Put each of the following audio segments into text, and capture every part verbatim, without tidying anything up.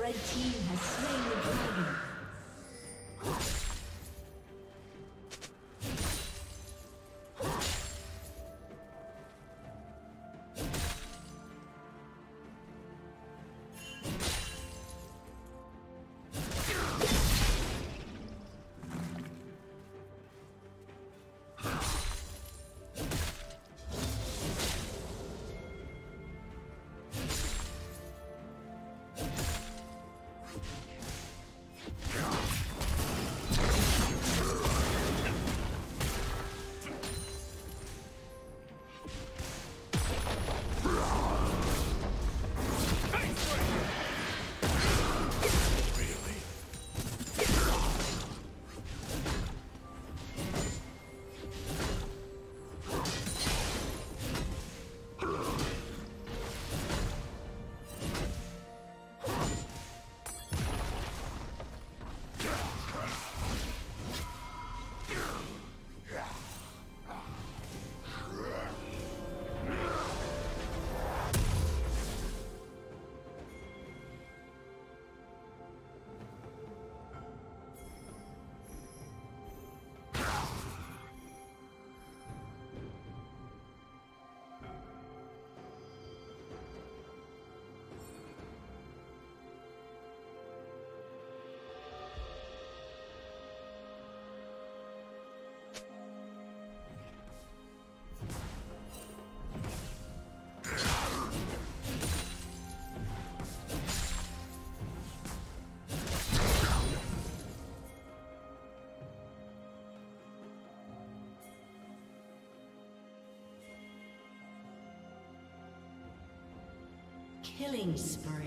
Red team has slain the dragon. Killing spree.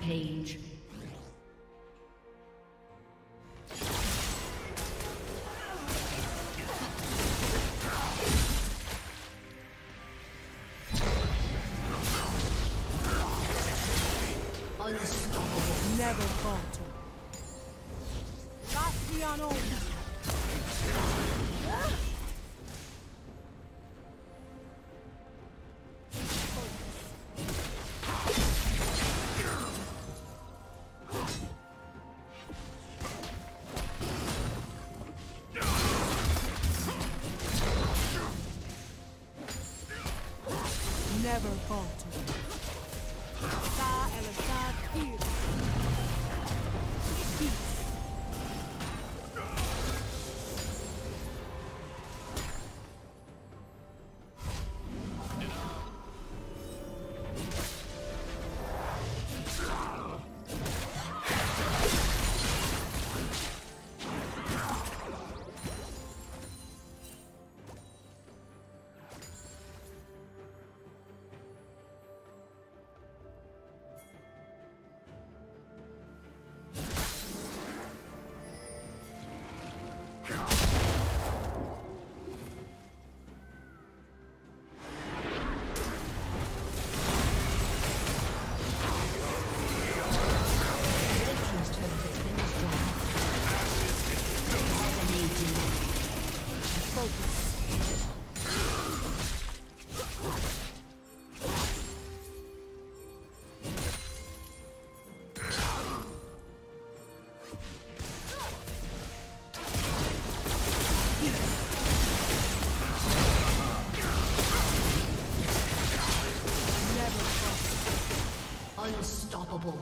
Page. Unstoppable, never falter. Bastiano. Never falter. Star El Assad here. Peace. Unstoppable.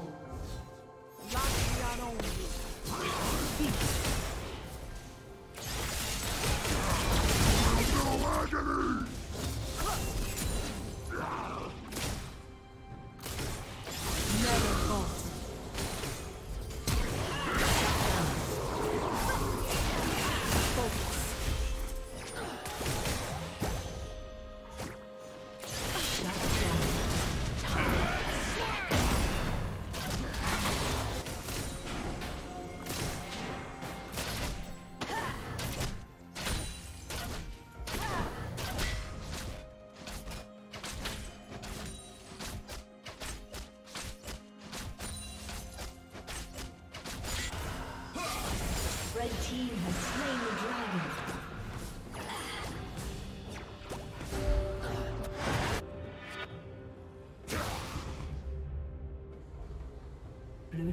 Red team has slain the dragon. Blue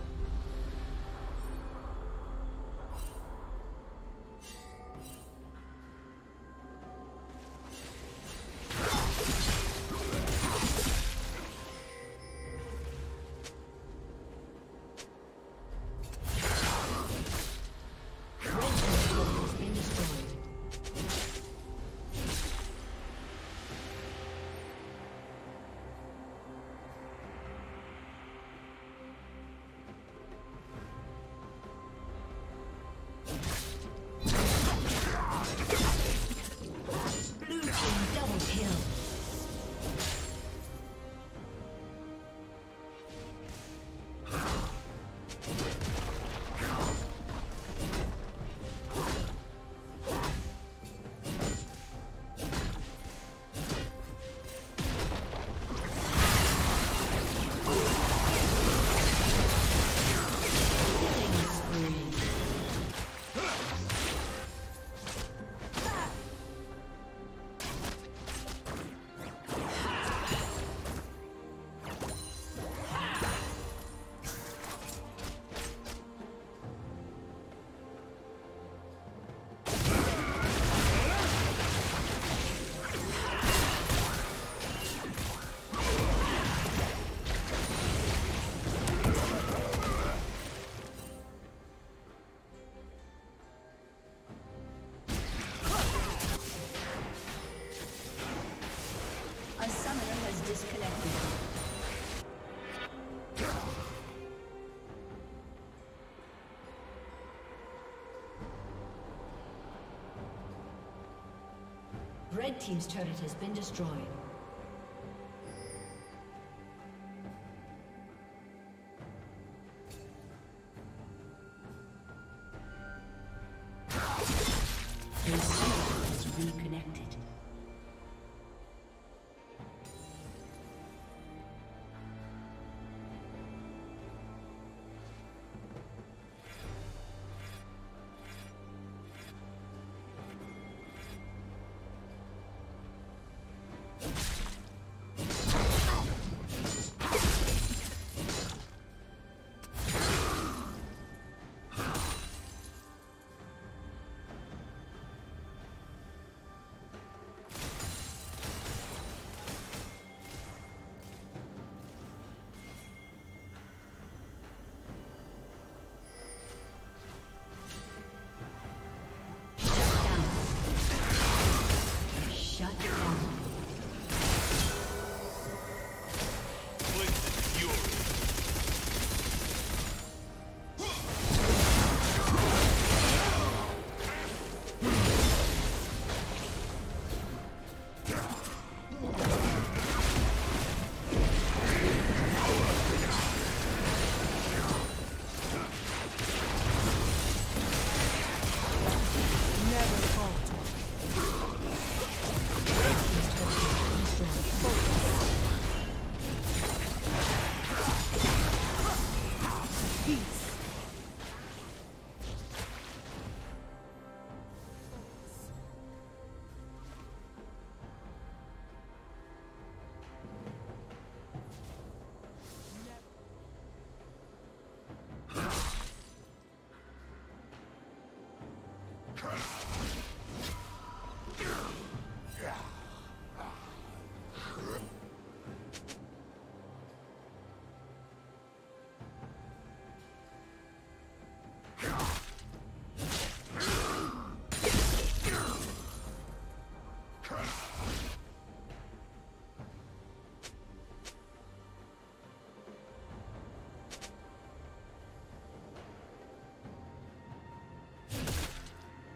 Red team's turret has been destroyed.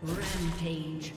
Rampage.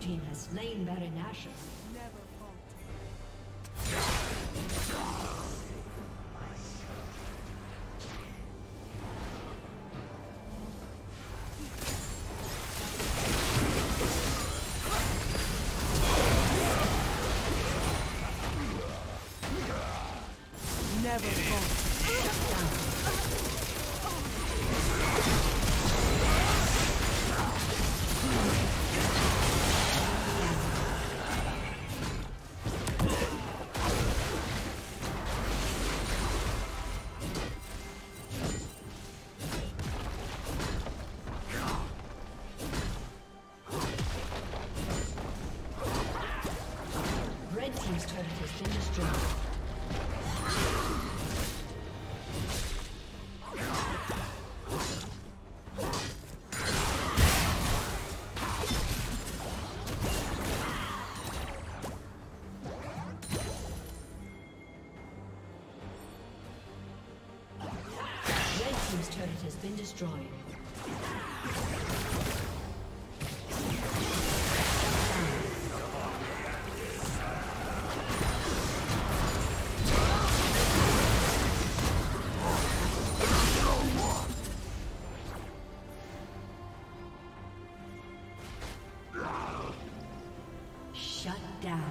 team has slain Baron Nashor. Been destroyed. Shut down.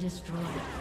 Destroyed.